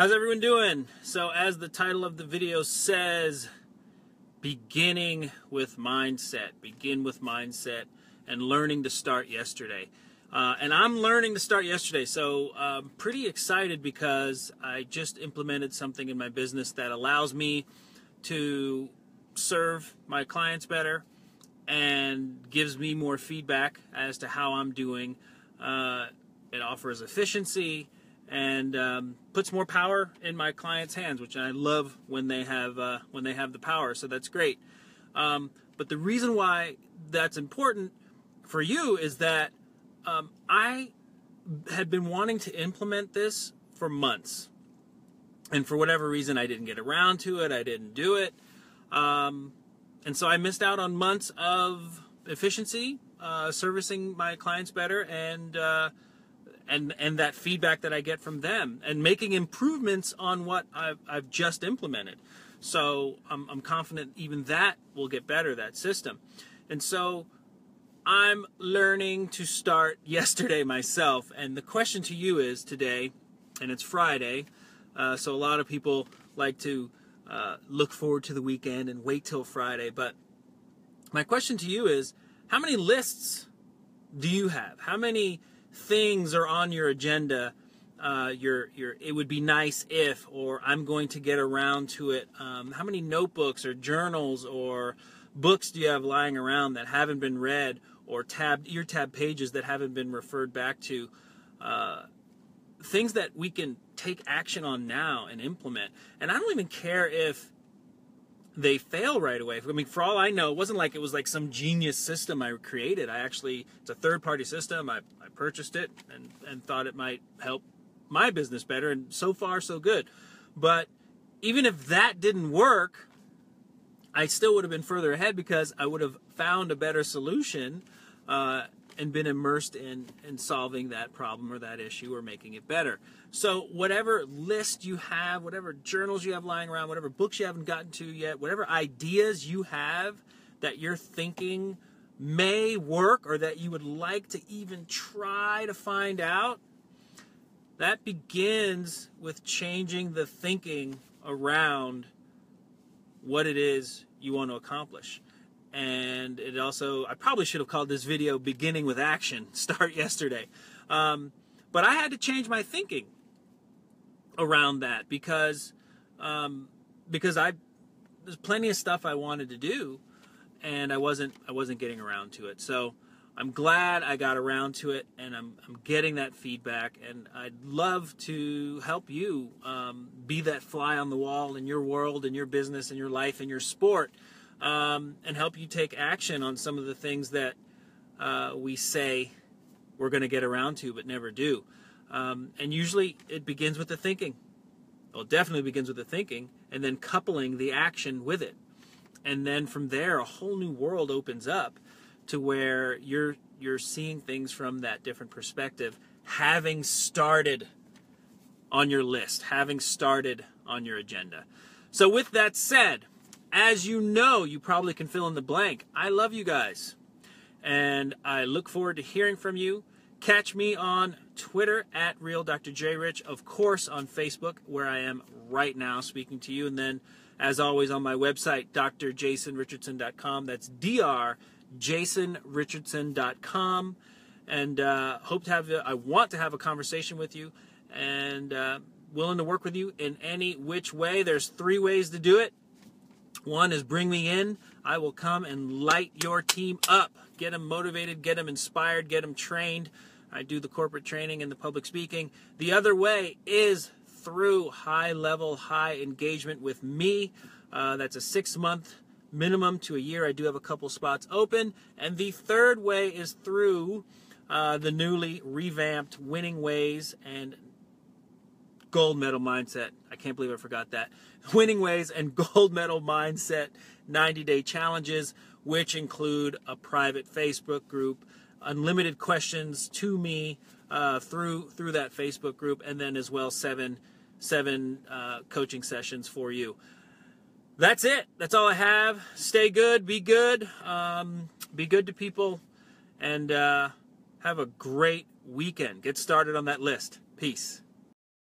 How's everyone doing? So as the title of the video says, beginning with mindset. Begin with mindset and learning to start yesterday. And I'm learning to start yesterday, so I'm pretty excited because I just implemented something in my business that allows me to serve my clients better and gives me more feedback as to how I'm doing. It offers efficiency and puts more power in my clients' hands, which I love when they have the power, so that's great. But the reason why that's important for you is that I had been wanting to implement this for months, and for whatever reason I didn't get around to it, I didn't do it, and so I missed out on months of efficiency, servicing my clients better, and that feedback that I get from them, and making improvements on what I've just implemented. So I'm confident even that will get better, that system, and so I'm learning to start yesterday myself. And the question to you is today, and it's Friday, so a lot of people like to look forward to the weekend and wait till Friday, but my question to you is, how many lists do you have? How many things are on your agenda? It would be nice if, or I'm going to get around to it. How many notebooks or journals or books do you have lying around that haven't been read, or ear-tabbed pages that haven't been referred back to? Things that we can take action on now and implement. And I don't even care if they fail right away. I mean, for all I know, it wasn't like it was like some genius system I created. It's a third-party system. I purchased it and thought it might help my business better, and so far so good. But even if that didn't work, I still would have been further ahead because I would have found a better solution and been immersed in solving that problem or that issue or making it better. So whatever list you have, whatever journals you have lying around, whatever books you haven't gotten to yet, whatever ideas you have that you're thinking may work or that you would like to even try to find out, that begins with changing the thinking around what it is you want to accomplish. And it also, I probably should have called this video Beginning with Action, Start Yesterday. But I had to change my thinking around that because there's plenty of stuff I wanted to do and I wasn't getting around to it. So I'm glad I got around to it, and I'm getting that feedback, and I'd love to help you be that fly on the wall in your world, in your business, in your life, in your sport, and help you take action on some of the things that we say we're going to get around to but never do. And usually it begins with the thinking. Well, it definitely begins with the thinking, and then coupling the action with it. And then from there, a whole new world opens up, to where you're seeing things from that different perspective, having started on your list, having started on your agenda. So with that said, as you know, you probably can fill in the blank. I love you guys, and I look forward to hearing from you. Catch me on Twitter at RealDrJRich, of course on Facebook, where I am right now speaking to you, and then as always on my website, drjasonrichardson.com. That's drjasonrichardson.com, and hope to have you. I want to have a conversation with you, and willing to work with you in any which way. There's 3 ways to do it. One is bring me in. I will come and light your team up, get them motivated, get them inspired, get them trained. I do the corporate training and the public speaking. The other way is through high level, high engagement with me. That's a 6-month minimum to a year. I do have a couple spots open. And the third way is through the newly revamped Winning Ways and Gold Medal Mindset. I can't believe I forgot that. Winning Ways and Gold Medal Mindset 90-day challenges, which include a private Facebook group, unlimited questions to me through that Facebook group, and then as well seven coaching sessions for you. That's it. That's all I have. Stay good. Be good. Be good to people, and have a great weekend. Get started on that list. Peace.